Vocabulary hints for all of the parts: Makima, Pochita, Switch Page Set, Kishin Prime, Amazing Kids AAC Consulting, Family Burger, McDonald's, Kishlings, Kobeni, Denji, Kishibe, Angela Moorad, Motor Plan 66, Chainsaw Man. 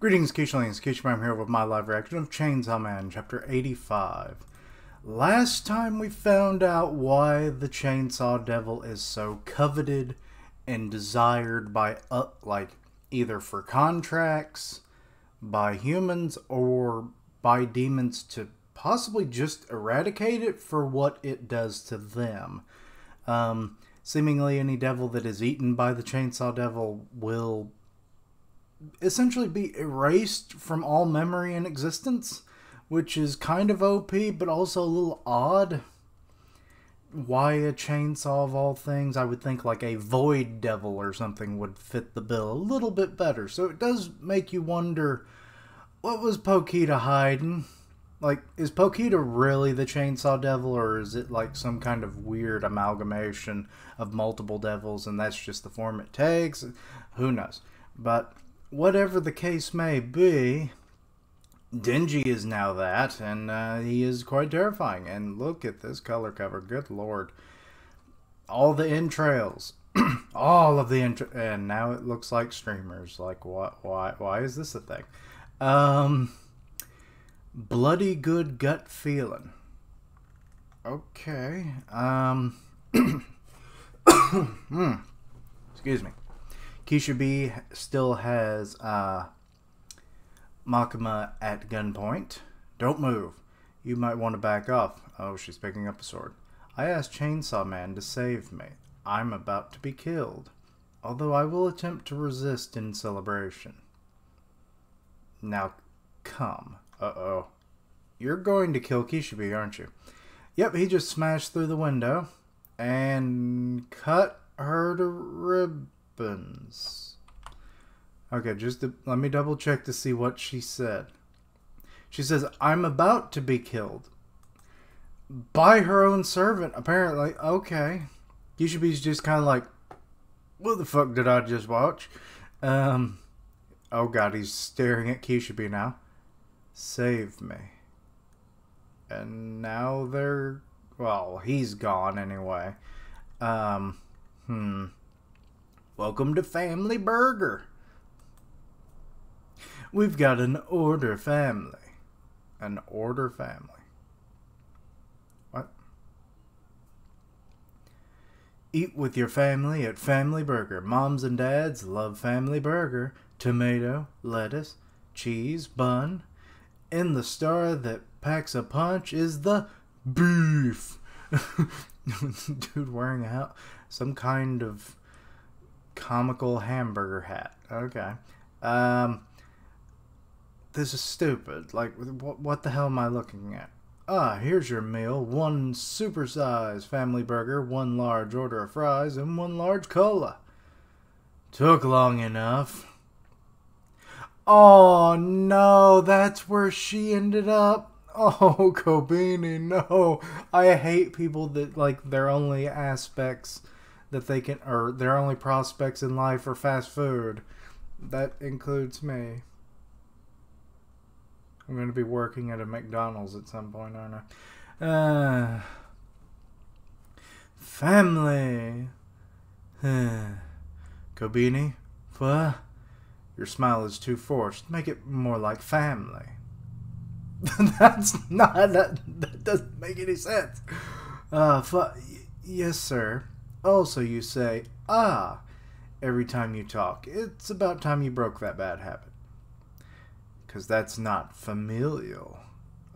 Greetings, Kishinlings. Kishin Prime here with my live reaction of Chainsaw Man, Chapter 85. Last time we found out why the Chainsaw Devil is so coveted and desired by, either for contracts, by humans, or by demons to possibly just eradicate it for what it does to them. Seemingly any devil that is eaten by the Chainsaw Devil will essentially be erased from all memory and existence, which is kind of OP, but also a little odd. Why a chainsaw of all things? I would think like a void devil or something would fit the bill a little bit better. So it does make you wonder, what was Pochita hiding? Like, is Pochita really the Chainsaw Devil, or is it like some kind of weird amalgamation of multiple devils and that's just the form it takes? Who knows? But whatever the case may be, Denji is now that, and he is quite terrifying. And look at this color cover, good lord. All the entrails, all of the entrails, and now it looks like streamers. Like, what? Why is this a thing? Bloody good gut feeling. Okay. Excuse me. Kishibe still has Makima at gunpoint. Don't move. You might want to back off. Oh, she's picking up a sword. I asked Chainsaw Man to save me. I'm about to be killed, although I will attempt to resist in celebration. Now, come. Uh-oh. You're going to kill Kishibe, aren't you? Yep, he just smashed through the window and cut her to ribbons. Okay, just let me double check to see what she said. She says, I'm about to be killed by her own servant, apparently. Okay. Kishibe's just kind of like, what the fuck did I just watch? Oh god, he's staring at Kishibe now. Save me. And now they're, well, he's gone anyway. Welcome to Family Burger. We've got an order, family. An order, family. What? Eat with your family at Family Burger. Moms and dads love Family Burger. Tomato, lettuce, cheese, bun. And the star that packs a punch is the beef. Dude wearing out some kind of comical hamburger hat. Okay. This is stupid. Like, what the hell am I looking at? Ah, here's your meal. One supersize Family Burger, one large order of fries, and one large cola. Took long enough. Oh, no. That's where she ended up. Oh, Kobeni, no. I hate people that, like, their only aspects that they can, or their only prospects in life are fast food. That includes me. I'm going to be working at a McDonald's at some point, aren't I? Family. Kobeni, fuh? Your smile is too forced. Make it more like family. That's not, that doesn't make any sense. Fuh, yes, sir. Also, you say, ah, every time you talk. It's about time you broke that bad habit. Because that's not familial.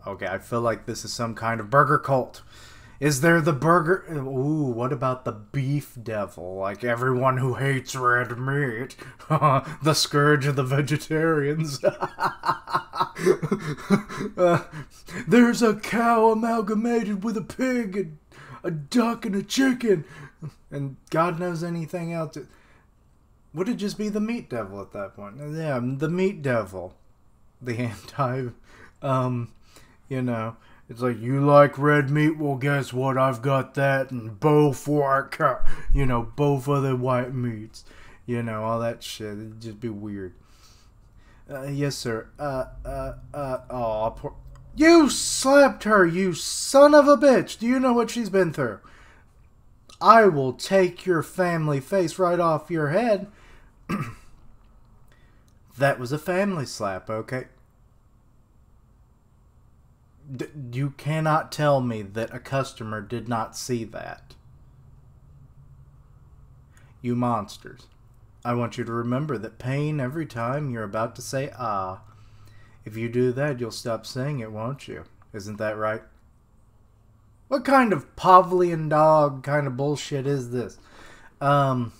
Okay, I feel like this is some kind of burger cult. Is there the burger? Ooh, what about the beef devil? Like everyone who hates red meat. The scourge of the vegetarians. There's a cow amalgamated with a pig and a duck and a chicken, and God knows anything else. Would it just be the meat devil at that point? Yeah, the meat devil, the anti, you know, it's like, you like red meat? Well, guess what? I've got that, and both white cow, you know, both other white meats, you know, all that shit. It'd just be weird. Yes, sir. Oh, poor. You slapped her, you son of a bitch. Do you know what she's been through? I will take your family face right off your head. That was a family slap, okay? You cannot tell me that a customer did not see that. You monsters. I want you to remember that pain every time you're about to say ah. If you do that, you'll stop saying it, won't you? Isn't that right? What kind of Pavlian dog kind of bullshit is this? Kobeni,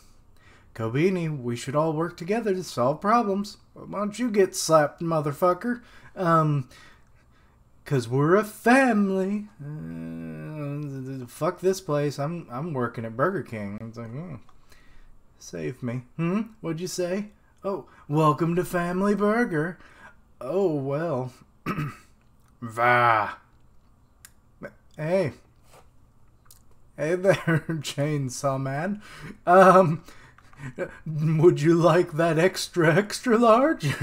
we should all work together to solve problems. Why don't you get slapped, motherfucker? 'Cause we're a family. Fuck this place. I'm working at Burger King. It's like, oh, save me. Hmm? What'd you say? Oh, welcome to Family Burger. Oh, well. Vah. Hey. Hey there, Chainsaw Man. Would you like that extra large?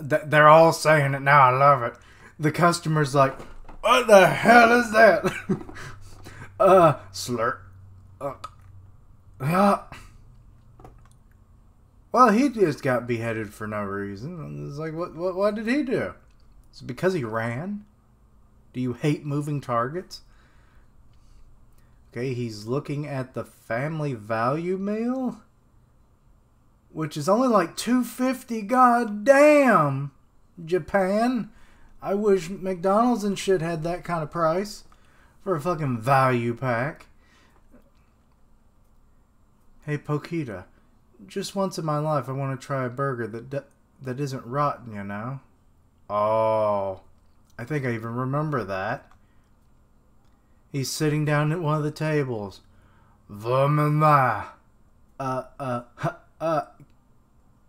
They're all saying it now. I love it. The customer's like, what the hell is that? Slurp. Well, he just got beheaded for no reason. It's like, what did he do? It's because he ran? Do you hate moving targets? Okay, he's looking at the family value meal, which is only like $2.50. God damn, Japan. I wish McDonald's and shit had that kind of price for a fucking value pack. Hey, Pochita, just once in my life I want to try a burger that isn't rotten, you know? Oh, I think I even remember that. He's sitting down at one of the tables. Vamama.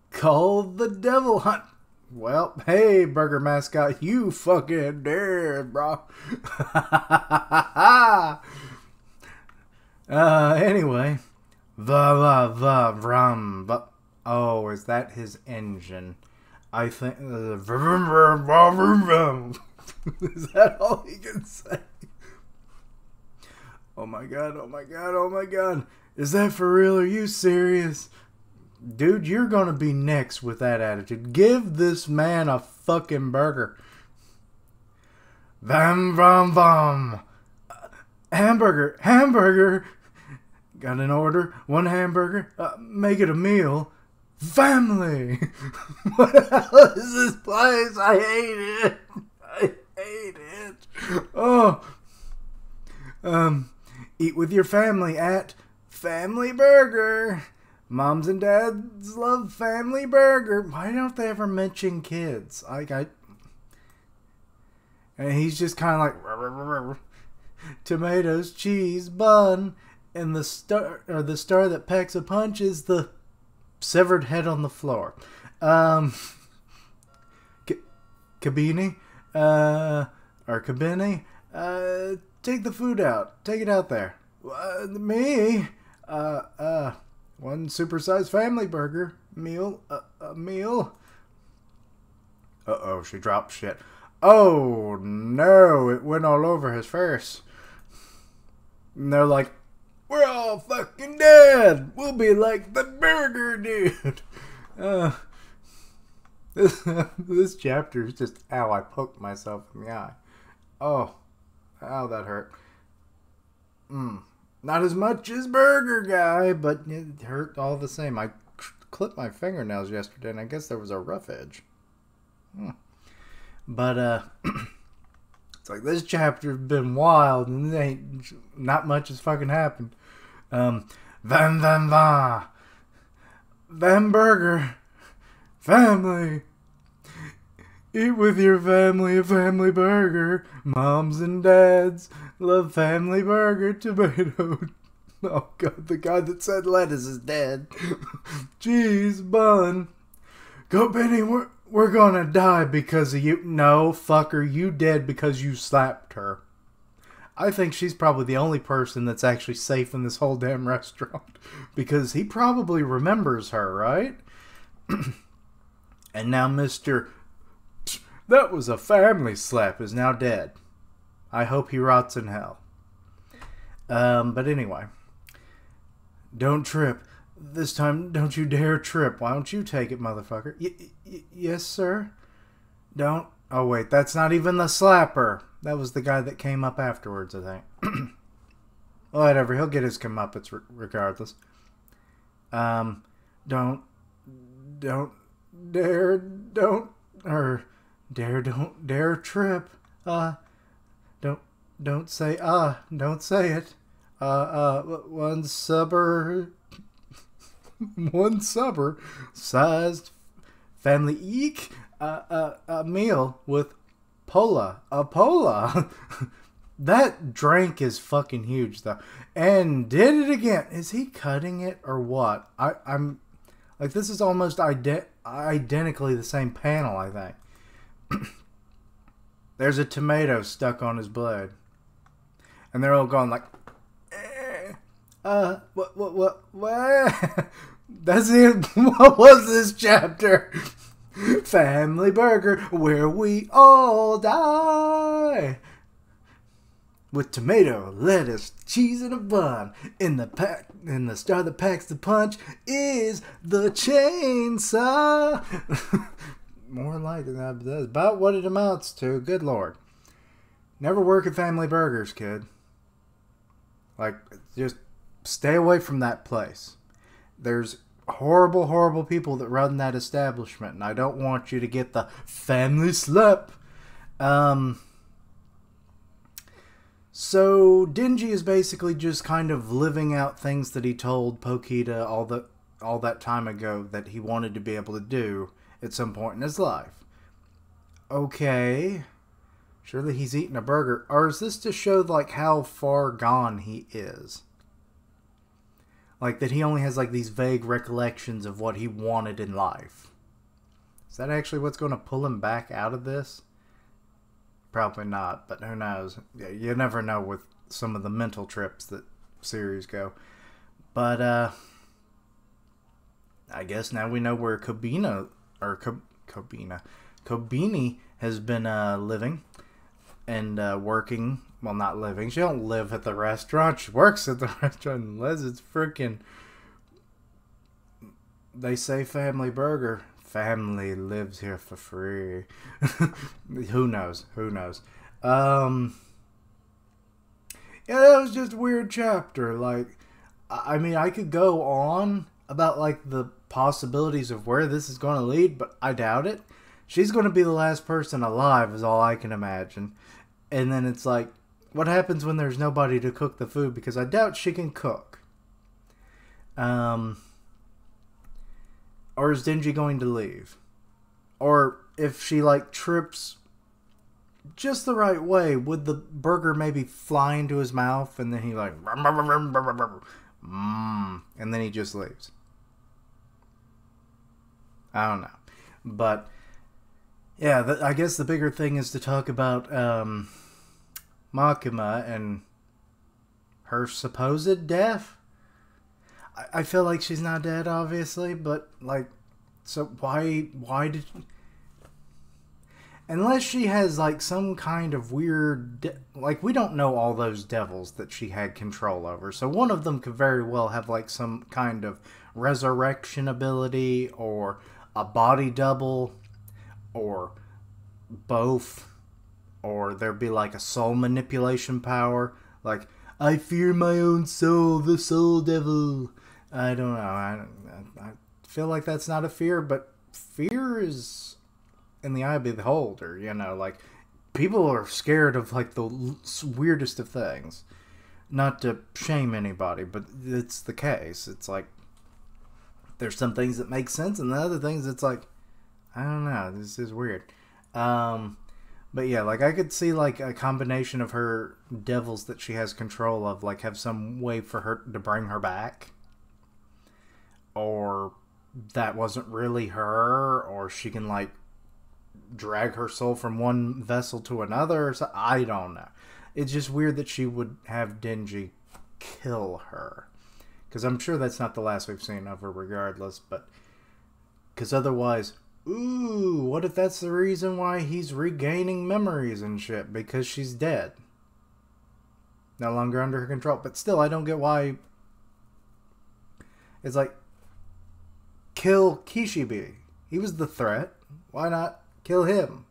Call the devil hunt. Well, hey, burger mascot, you fucking dare, bro. Anyway. Va-va-va-vrum. Oh, is that his engine? I think... Is that all he can say? Oh my god, oh my god, oh my god. Is that for real? Are you serious? Dude, you're gonna be next with that attitude. Give this man a fucking burger. Vam, vam, vam. Hamburger, hamburger. Got an order. One hamburger. Make it a meal. Family. What the hell is this place? I hate it. I hate it. Oh. Eat with your family at Family Burger. Moms and dads love Family Burger. Why don't they ever mention kids? And he's just kind of like rrr, rrr, rrr. Tomatoes, cheese, bun, and the star that packs a punch is the severed head on the floor. Kobeni, or Kobeni, take the food out. Take it out there. Me? One supersized family burger. Meal. A meal. Uh-oh, she dropped shit. Oh, no. It went all over his face. And they're like, we're all fucking dead. We'll be like the burger dude. This chapter is just, ow, I poked myself in the eye. Oh. Oh, that hurt. Not as much as Burger Guy, but it hurt all the same. I clipped my fingernails yesterday, and I guess there was a rough edge. But, it's like this chapter's been wild, and not much has fucking happened. Van, van, van. Van Burger. Family. Eat with your family a family burger. Moms and dads love family burger. Tomato. Oh god, the guy that said lettuce is dead. Cheese bun. Kobeni, we're gonna die because of you. No, fucker, you dead because you slapped her. I think she's probably the only person that's actually safe in this whole damn restaurant. Because he probably remembers her, right? And now Mr. That was a family slap is now dead. I hope he rots in hell. But anyway. Don't trip. This time, don't you dare trip. Why don't you take it, motherfucker? Yes, sir? Don't. Oh, wait. That's not even the slapper. That was the guy that came up afterwards, I think. Whatever. He'll get his comeuppance regardless. Don't dare trip. Don't say, don't say it. One supper sized family eek a meal with a pola. That drink is fucking huge though, and did it again. Is he cutting it or what? I'm like, this is almost identically the same panel, I think. There's a tomato stuck on his blade, and they're all going like, what? That's it. What was this chapter? Family Burger, where we all die. With tomato, lettuce, cheese, and a bun. In the star that packs the punch is the chainsaw. More like that, but that's about what it amounts to. Good lord. Never work at Family Burgers, kid. Like, just stay away from that place. There's horrible, horrible people that run that establishment, and I don't want you to get the family slap. So Denji is basically just kind of living out things that he told Pochita all that time ago that he wanted to be able to do at some point in his life. Okay. Surely he's eating a burger. Or is this to show like how far gone he is? Like that he only has like these vague recollections of what he wanted in life. Is that actually what's going to pull him back out of this? Probably not, but who knows? You never know with some of the mental trips that series go. But I guess now we know where Kobeni has been living and working. Well, not living. She don't live at the restaurant. She works at the restaurant unless it's freaking. They say Family Burger. Family lives here for free. Who knows? Who knows? Yeah, that was just a weird chapter. Like, I mean, I could go on about like the possibilities of where this is going to lead, but I doubt it. She's going to be the last person alive, is all I can imagine. And then it's like, what happens when there's nobody to cook the food? Because I doubt she can cook. Or is Denji going to leave? Or if she, like, trips just the right way, would the burger maybe fly into his mouth? And then he, like, and then he just leaves. I don't know. But, yeah, I guess the bigger thing is to talk about Makima and her supposed death. I feel like she's not dead, obviously, but, like, so why did she... Unless she has, like, some kind of weird... like, we don't know all those devils that she had control over, so one of them could very well have, like, some kind of resurrection ability, or a body double, or both, or there'd be, like, a soul manipulation power, like, I fear my own soul, the soul devil... I don't know. I feel like that's not a fear, but fear is in the eye of the beholder, you know, like people are scared of like the weirdest of things. Not to shame anybody, but it's the case. It's like there's some things that make sense and the other things it's like, I don't know, this is weird. But yeah, like I could see like a combination of her devils that she has control of, like have some way for her to bring her back. Or that wasn't really her, or she can like drag her soul from one vessel to another. So I don't know. It's just weird that she would have Denji kill her, because I'm sure that's not the last we've seen of her, regardless. But because otherwise, ooh, what if that's the reason why he's regaining memories and shit? Because she's dead, no longer under her control. But still, I don't get why. It's like, kill Kishibe. He was the threat. Why not kill him?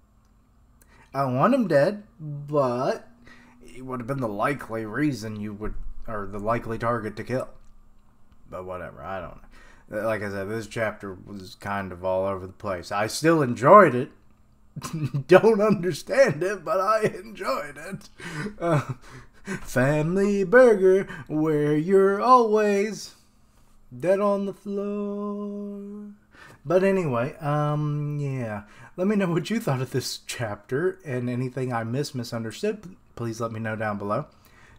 I don't want him dead, but it would have been the likely reason you would, or the likely target to kill. But whatever, I don't know. Like I said, this chapter was kind of all over the place. I still enjoyed it. Don't understand it, but I enjoyed it. Family Burger, where you're always dead on the floor. But anyway, yeah. Let me know what you thought of this chapter and anything I misunderstood. Please let me know down below.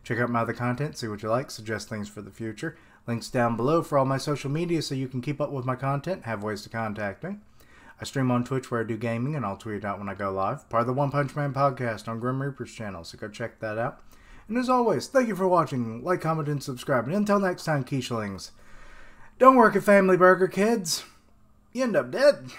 Check out my other content, see what you like, suggest things for the future. Links down below for all my social media so you can keep up with my content, have ways to contact me. I stream on Twitch where I do gaming, and I'll tweet out when I go live. Part of the One Punch Man podcast on Grim Reaper's channel, so go check that out. And as always, thank you for watching. Like, comment, and subscribe. And until next time, Kishlings, don't work at Family Burger, kids. You end up dead.